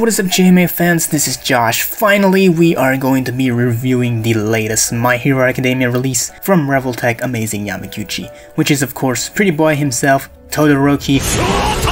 What is up, JMA fans? This is Josh. Finally, we are going to be reviewing the latest My Hero Academia release from Revoltech Amazing Yamaguchi, which is of course Pretty Boy himself, Todoroki Shoto!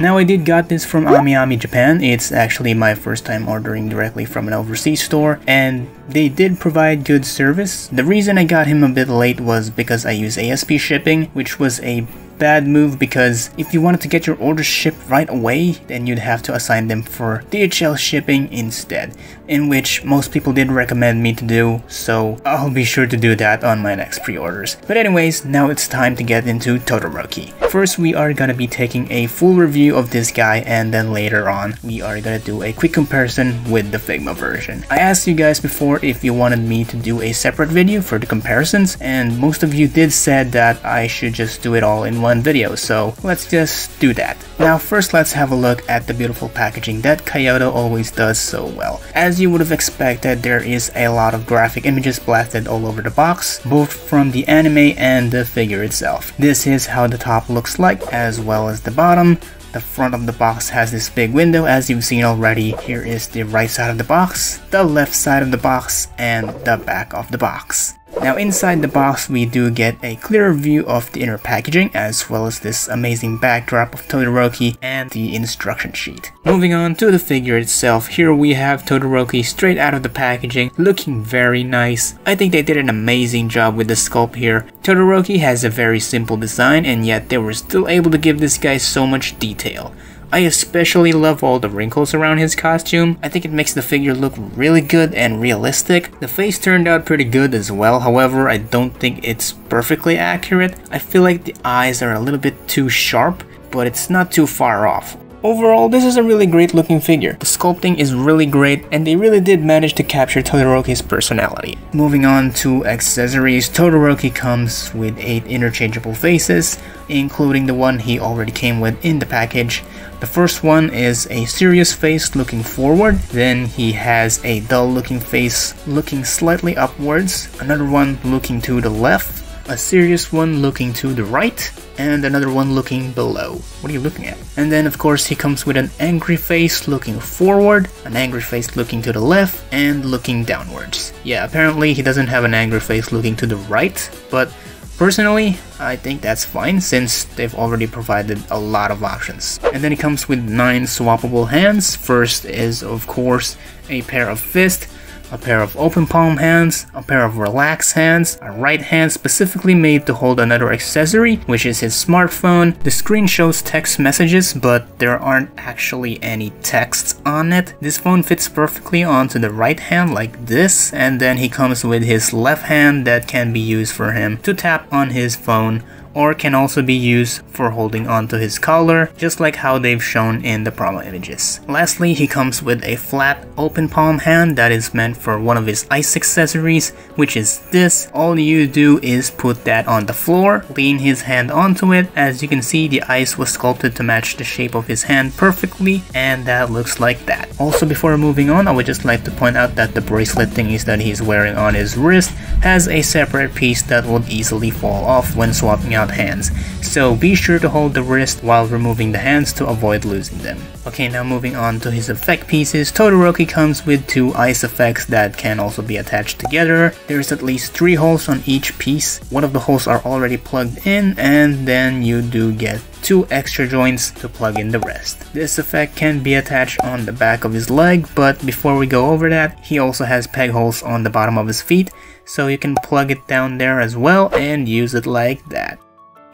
Now, I did got this from AmiAmi Japan. It's actually my first time ordering directly from an overseas store, and they did provide good service. The reason I got him a bit late was because I use ASP Shipping, which was a bad move because if you wanted to get your orders shipped right away, then you'd have to assign them for DHL shipping instead, in which most people did recommend me to do, so I'll be sure to do that on my next pre-orders. But anyways, now it's time to get into Todoroki. First, we are gonna be taking a full review of this guy, and then later on we are gonna do a quick comparison with the Figma version. I asked you guys before if you wanted me to do a separate video for the comparisons, and most of you did said that I should just do it all in one video, so let's just do that. Now first, let's have a look at the beautiful packaging that Kaiyodo always does so well. As you would have expected, there is a lot of graphic images blasted all over the box, both from the anime and the figure itself. This is how the top looks like, as well as the bottom. The front of the box has this big window, as you've seen already. Here is the right side of the box, the left side of the box, and the back of the box. Now inside the box, we do get a clearer view of the inner packaging, as well as this amazing backdrop of Todoroki and the instruction sheet. Moving on to the figure itself, here we have Todoroki straight out of the packaging, looking very nice. I think they did an amazing job with the sculpt here. Todoroki has a very simple design, and yet they were still able to give this guy so much detail. I especially love all the wrinkles around his costume. I think it makes the figure look really good and realistic. The face turned out pretty good as well, however I don't think it's perfectly accurate. I feel like the eyes are a little bit too sharp, but it's not too far off. Overall, this is a really great looking figure. The sculpting is really great, and they really did manage to capture Todoroki's personality. Moving on to accessories, Todoroki comes with 8 interchangeable faces, including the one he already came with in the package. The first one is a serious face looking forward, then he has a dull looking face looking slightly upwards, another one looking to the left, a serious one looking to the right, and another one looking below. What are you looking at? And then of course he comes with an angry face looking forward, an angry face looking to the left, and looking downwards. Yeah, apparently he doesn't have an angry face looking to the right, but personally, I think that's fine since they've already provided a lot of options. And then it comes with 9 swappable hands. First is of course a pair of fists, a pair of open palm hands, a pair of relaxed hands, a right hand specifically made to hold another accessory, which is his smartphone. The screen shows text messages, but there aren't actually any texts on it. This phone fits perfectly onto the right hand like this, and then he comes with his left hand that can be used for him to tap on his phone, or can also be used for holding onto his collar, just like how they've shown in the promo images. Lastly, he comes with a flat open palm hand that is meant for one of his ice accessories, which is this. All you do is put that on the floor, lean his hand onto it. As you can see, the ice was sculpted to match the shape of his hand perfectly, and that looks like that. Also, before moving on, I would just like to point out that the bracelet thingies that he's wearing on his wrist has a separate piece that would easily fall off when swapping out hands, so be sure to hold the wrist while removing the hands to avoid losing them. Okay, now moving on to his effect pieces, Todoroki comes with 2 ice effects that can also be attached together. There's at least 3 holes on each piece. One of the holes are already plugged in, and then you do get 2 extra joints to plug in the rest. This effect can be attached on the back of his leg, but before we go over that, he also has peg holes on the bottom of his feet, so you can plug it down there as well and use it like that.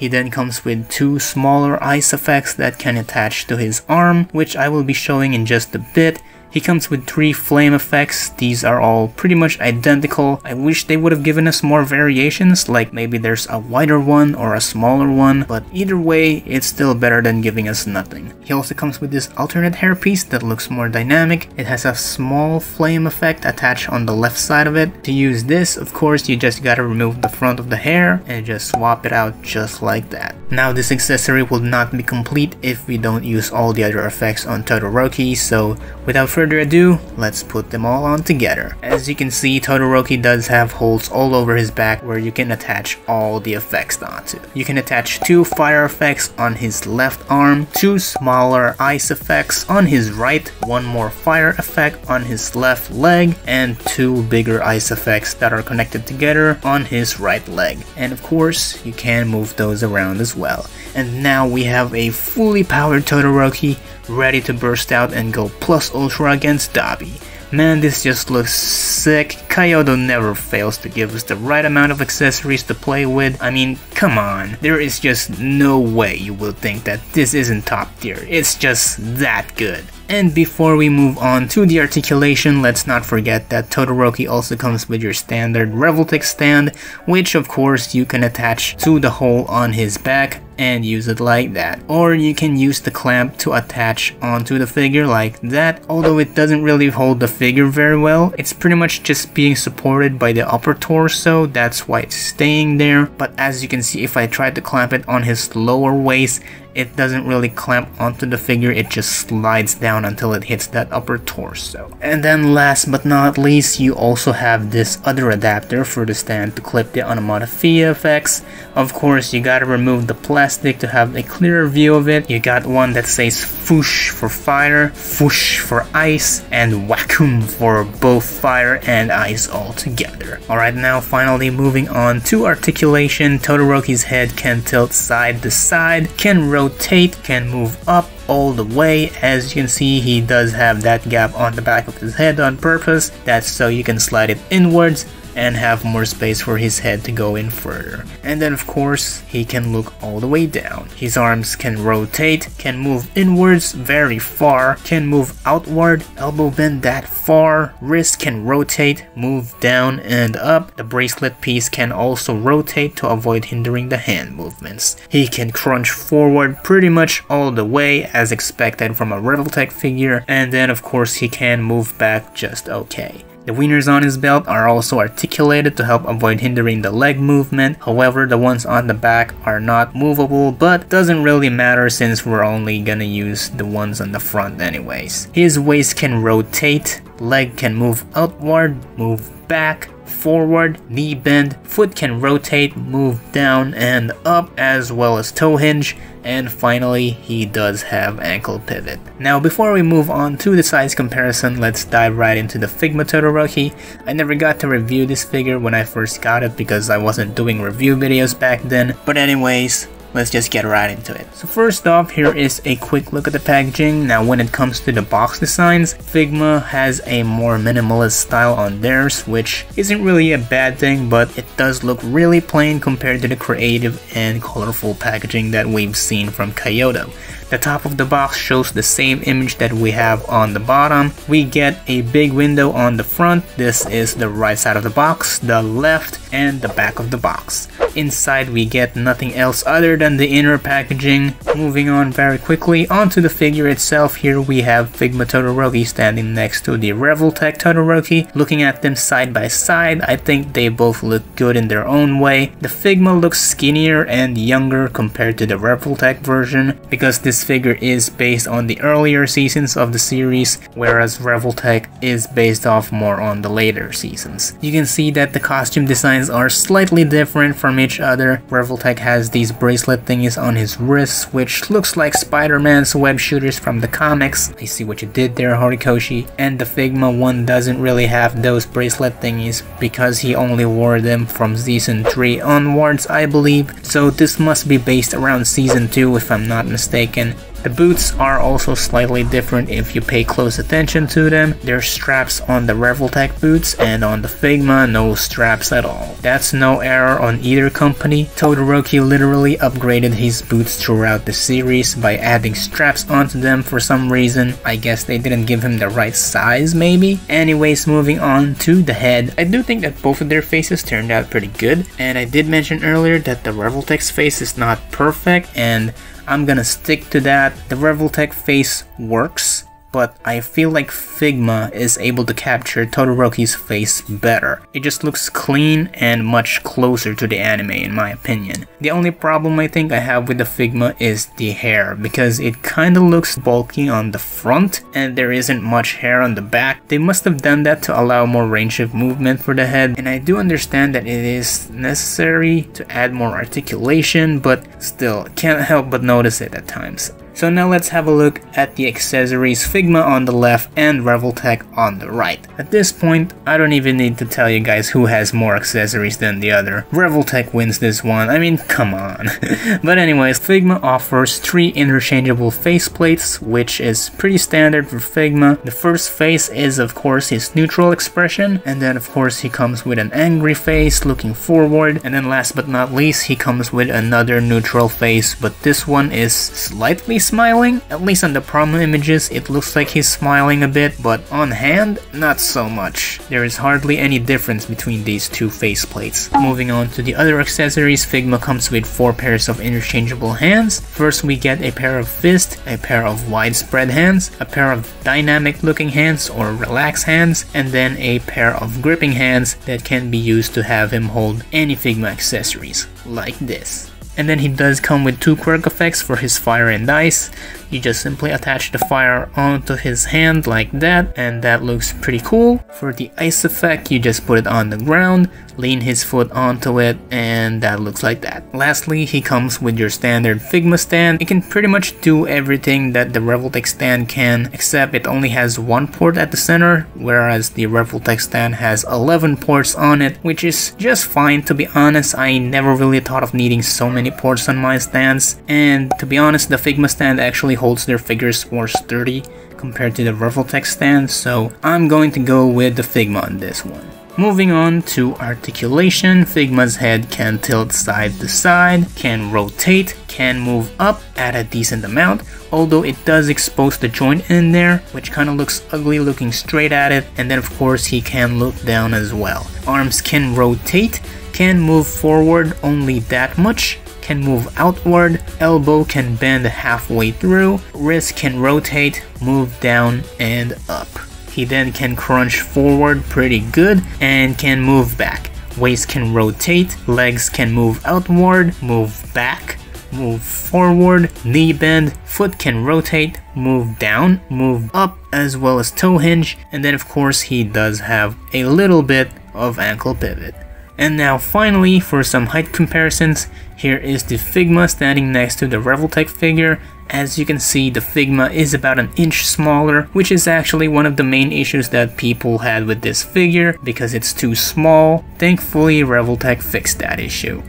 He then comes with 2 smaller ice effects that can attach to his arm, which I will be showing in just a bit. He comes with 3 flame effects. These are all pretty much identical. I wish they would have given us more variations, like maybe there's a wider one or a smaller one, but either way, it's still better than giving us nothing. He also comes with this alternate hairpiece that looks more dynamic. It has a small flame effect attached on the left side of it. To use this, of course, you just gotta remove the front of the hair and just swap it out just like that. Now, this accessory will not be complete if we don't use all the other effects on Todoroki, so without further further ado, let's put them all on together. As you can see, Todoroki does have holes all over his back where you can attach all the effects onto. You can attach 2 fire effects on his left arm, 2 smaller ice effects on his right, 1 more fire effect on his left leg, and 2 bigger ice effects that are connected together on his right leg. And of course, you can move those around as well. And now we have a fully powered Todoroki ready to burst out and go plus ultra against Dabi. Man, this just looks sick. Kaiyodo never fails to give us the right amount of accessories to play with. I mean, come on. There is just no way you will think that this isn't top tier. It's just that good. And before we move on to the articulation, let's not forget that Todoroki also comes with your standard Revoltech stand, which of course you can attach to the hole on his back and use it like that. Or you can use the clamp to attach onto the figure like that, although it doesn't really hold the figure very well. It's pretty much just being supported by the upper torso, that's why it's staying there. But as you can see, if I try to clamp it on his lower waist, it doesn't really clamp onto the figure, it just slides down until it hits that upper torso. And then last but not least, you also have this other adapter for the stand to clip the onomatopoeia effects. Of course, you gotta remove the plastic to have a clearer view of it. You got one that says Foosh for fire, Foosh for ice, and Wackoom for both fire and ice all together. Alright, now finally moving on to articulation, Todoroki's head can tilt side to side, can rotate, can move up all the way. As you can see, he does have that gap on the back of his head on purpose. That's so you can slide it inwards and have more space for his head to go in further. And then of course, he can look all the way down. His arms can rotate, can move inwards very far, can move outward, elbow bend that far, wrist can rotate, move down and up. The bracelet piece can also rotate to avoid hindering the hand movements. He can crunch forward pretty much all the way as expected from a Revoltech figure, and then of course he can move back just okay. The wieners on his belt are also articulated to help avoid hindering the leg movement, however the ones on the back are not movable, but doesn't really matter since we're only gonna use the ones on the front anyways. His waist can rotate, leg can move outward, move back, forward, knee bend, foot can rotate, move down and up, as well as toe hinge, and finally he does have ankle pivot. Now before we move on to the size comparison, let's dive right into the Figma Todoroki. I never got to review this figure when I first got it because I wasn't doing review videos back then, but anyways, let's just get right into it. So first off, here is a quick look at the packaging. Now when it comes to the box designs, Figma has a more minimalist style on theirs, which isn't really a bad thing, but it does look really plain compared to the creative and colorful packaging that we've seen from Kaiyodo. The top of the box shows the same image that we have on the bottom. We get a big window on the front. This is the right side of the box, the left, and the back of the box. Inside we get nothing else other than the inner packaging. Moving on very quickly onto the figure itself, here we have Figma Todoroki standing next to the Revoltech Todoroki. Looking at them side by side, I think they both look good in their own way. The Figma looks skinnier and younger compared to the Revoltech version, because this figure is based on the earlier seasons of the series, whereas Revoltech is based off more on the later seasons. You can see that the costume designs are slightly different from each other. Revoltech has these bracelet thingies on his wrists, which looks like Spider-Man's web shooters from the comics. I see what you did there, Horikoshi. And the Figma one doesn't really have those bracelet thingies because he only wore them from season 3 onwards, I believe. So this must be based around season 2 if I'm not mistaken. The boots are also slightly different if you pay close attention to them. There's straps on the Revoltech boots, and on the Figma, no straps at all. That's no error on either company. Todoroki literally upgraded his boots throughout the series by adding straps onto them for some reason. I guess they didn't give him the right size maybe? Anyways, moving on to the head. I do think that both of their faces turned out pretty good, and I did mention earlier that the Revoltech's face is not perfect, and I'm gonna stick to that. The Revoltech face works, but I feel like Figma is able to capture Todoroki's face better. It just looks clean and much closer to the anime in my opinion. The only problem I think I have with the Figma is the hair, because it kinda looks bulky on the front and there isn't much hair on the back. They must have done that to allow more range of movement for the head, and I do understand that it is necessary to add more articulation, but still, can't help but notice it at times. So now let's have a look at the accessories, Figma on the left and Revoltech on the right. At this point, I don't even need to tell you guys who has more accessories than the other. Revoltech wins this one, I mean come on. But anyways, Figma offers 3 interchangeable faceplates, which is pretty standard for Figma. The first face is of course his neutral expression, and then of course he comes with an angry face looking forward, and then last but not least he comes with another neutral face, but this one is slightly smiling. At least on the promo images it looks like he's smiling a bit, but on hand not so much. There is hardly any difference between these two faceplates. Moving on to the other accessories, Figma comes with 4 pairs of interchangeable hands. First we get a pair of fists, a pair of widespread hands, a pair of dynamic looking hands or relaxed hands, and then a pair of gripping hands that can be used to have him hold any Figma accessories, like this. And then he does come with 2 quirk effects for his fire and ice. You just simply attach the fire onto his hand like that, and that looks pretty cool. For the ice effect, you just put it on the ground, lean his foot onto it, and that looks like that. Lastly, he comes with your standard Figma stand. It can pretty much do everything that the Revoltech stand can, except it only has 1 port at the center, whereas the Revoltech stand has 11 ports on it, which is just fine. To be honest, I never really thought of needing so many ports on my stands, and to be honest, the Figma stand actually holds their figures more sturdy compared to the Revoltech stand, so I'm going to go with the Figma on this one. Moving on to articulation, Figma's head can tilt side to side, can rotate, can move up at a decent amount, although it does expose the joint in there, which kind of looks ugly looking straight at it, and then of course he can look down as well. Arms can rotate, can move forward only that much, can move outward, elbow can bend halfway through, wrist can rotate, move down and up. He then can crunch forward pretty good and can move back. Waist can rotate, legs can move outward, move back, move forward, knee bend, foot can rotate, move down, move up, as well as toe hinge, and then of course he does have a little bit of ankle pivot. And now finally, for some height comparisons, here is the Figma standing next to the Revoltech figure. As you can see, the Figma is about an inch smaller, which is actually one of the main issues that people had with this figure, because it's too small. Thankfully, Revoltech fixed that issue.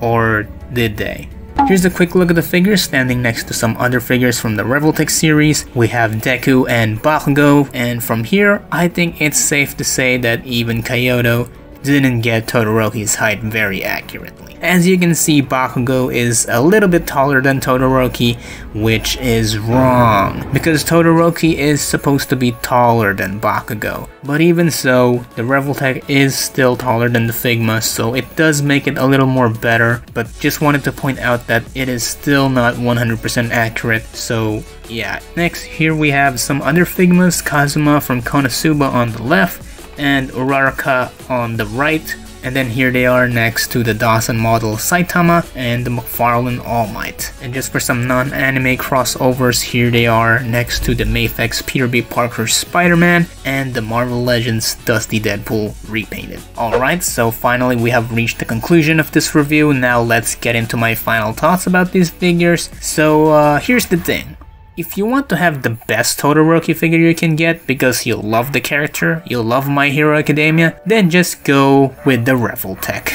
Or did they? Here's a quick look at the figures standing next to some other figures from the Revoltech series. We have Deku and Bakugo, and from here, I think it's safe to say that even Kaiyodo didn't get Todoroki's height very accurately. As you can see, Bakugo is a little bit taller than Todoroki, which is wrong, because Todoroki is supposed to be taller than Bakugo. But even so, the Revoltech is still taller than the Figma, so it does make it a little more better, but just wanted to point out that it is still not 100% accurate, so yeah. Next, here we have some other Figmas, Kazuma from Konosuba on the left, and Uraraka on the right, and then here they are next to the Dawson model Saitama and the McFarlane All Might. And just for some non-anime crossovers, here they are next to the Mafex Peter B. Parker Spider-Man and the Marvel Legends Dusty Deadpool repainted. Alright, so finally we have reached the conclusion of this review. Now let's get into my final thoughts about these figures. So here's the thing. If you want to have the best Todoroki figure you can get because you love the character, you love My Hero Academia, then just go with the Revoltech.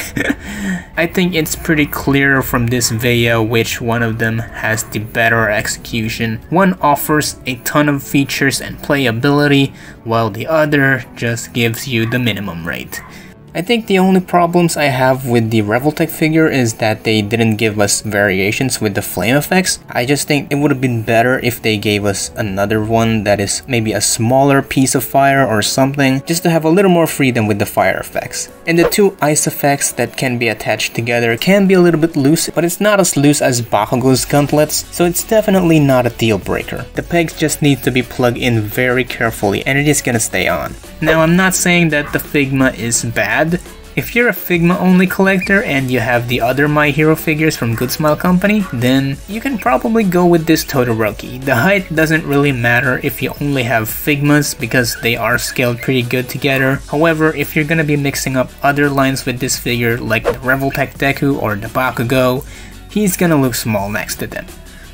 I think it's pretty clear from this video which one of them has the better execution. One offers a ton of features and playability, while the other just gives you the minimum rate. I think the only problems I have with the Revoltech figure is that they didn't give us variations with the flame effects. I just think it would have been better if they gave us another one that is maybe a smaller piece of fire or something, just to have a little more freedom with the fire effects. And the two ice effects that can be attached together can be a little bit loose, but it's not as loose as Bakugo's gauntlets, so it's definitely not a deal breaker. The pegs just need to be plugged in very carefully and it is gonna stay on. Now I'm not saying that the Figma is bad. If you're a Figma only collector and you have the other My Hero figures from Good Smile Company, then you can probably go with this Todoroki. The height doesn't really matter if you only have Figmas because they are scaled pretty good together. However, if you're gonna be mixing up other lines with this figure like the Revoltech Deku or the Bakugo, he's gonna look small next to them.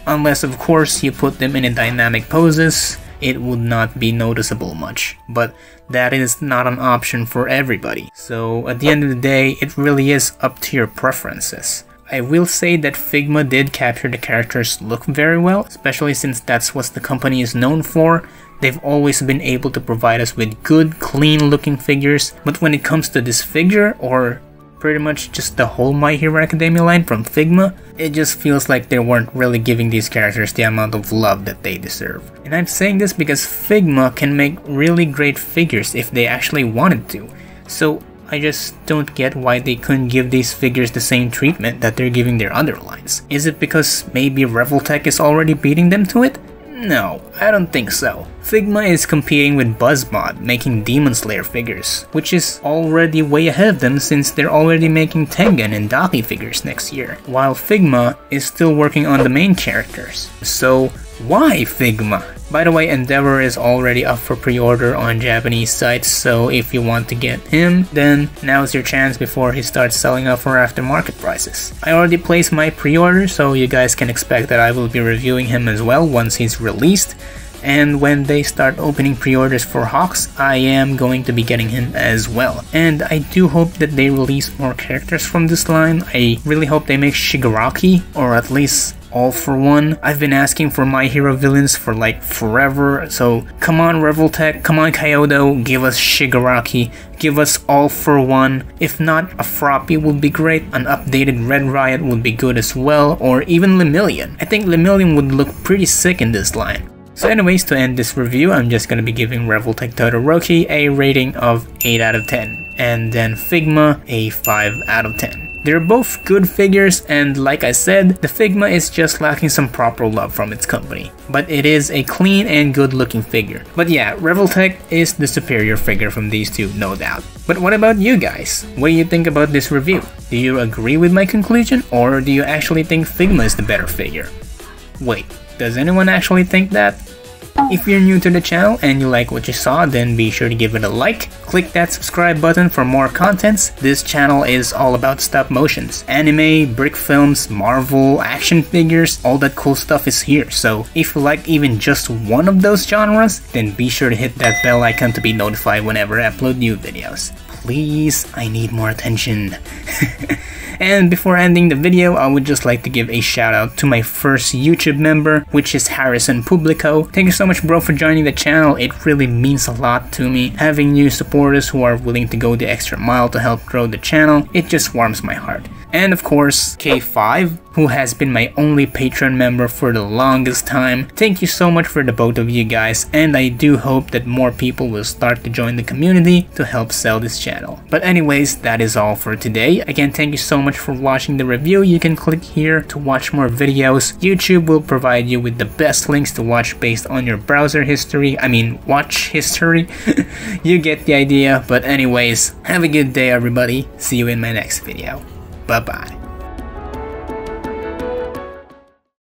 Unless of course you put them in a dynamic poses, it would not be noticeable much, but that is not an option for everybody. So at the end of the day, it really is up to your preferences. I will say that Figma did capture the character's look very well, especially since that's what the company is known for. They've always been able to provide us with good, clean looking figures, but when it comes to this figure, or pretty much just the whole My Hero Academia line from Figma, it just feels like they weren't really giving these characters the amount of love that they deserve. And I'm saying this because Figma can make really great figures if they actually wanted to. So I just don't get why they couldn't give these figures the same treatment that they're giving their other lines. Is it because maybe Revoltech is already beating them to it? No, I don't think so. Figma is competing with Buzzbot, making Demon Slayer figures, which is already way ahead of them since they're already making Tengen and Daki figures next year, while Figma is still working on the main characters. So why Figma? By the way, Endeavor is already up for pre-order on Japanese sites, so if you want to get him, then now's your chance before he starts selling up for aftermarket prices. I already placed my pre-order, so you guys can expect that I will be reviewing him as well once he's released. And when they start opening pre-orders for Hawks, I am going to be getting him as well. And I do hope that they release more characters from this line. I really hope they make Shigaraki, or at least All For One. I've been asking for My Hero villains for like forever, so come on Revoltech, come on Kaiyodo, give us Shigaraki, give us All For One. If not, a Froppy would be great, an updated Red Riot would be good as well, or even Lemillion. I think Lemillion would look pretty sick in this line. So anyways, to end this review, I'm just going to be giving Revoltech Todoroki a rating of 8 out of 10, and then Figma a 5 out of 10. They're both good figures, and like I said, the Figma is just lacking some proper love from its company. But it is a clean and good looking figure. But yeah, Revoltech is the superior figure from these two, no doubt. But what about you guys? What do you think about this review? Do you agree with my conclusion, or do you actually think Figma is the better figure? Wait. Does anyone actually think that? If you're new to the channel and you like what you saw, then be sure to give it a like. Click that subscribe button for more contents. This channel is all about stop motions. Anime, brick films, Marvel, action figures, all that cool stuff is here. So if you like even just one of those genres, then be sure to hit that bell icon to be notified whenever I upload new videos. Please, I need more attention. And before ending the video, I would just like to give a shout out to my first YouTube member, which is Harrison Publico. Thank you so much bro for joining the channel, it really means a lot to me. Having new supporters who are willing to go the extra mile to help grow the channel, it just warms my heart. And of course, K5, who has been my only Patreon member for the longest time. Thank you so much for the both of you guys, and I do hope that more people will start to join the community to help sell this channel. But anyways, that is all for today. Again, thank you so much for watching the review. You can click here to watch more videos. YouTube will provide you with the best links to watch based on your browser history. I mean, watch history. You get the idea. But anyways, have a good day everybody. See you in my next video. Bye-bye.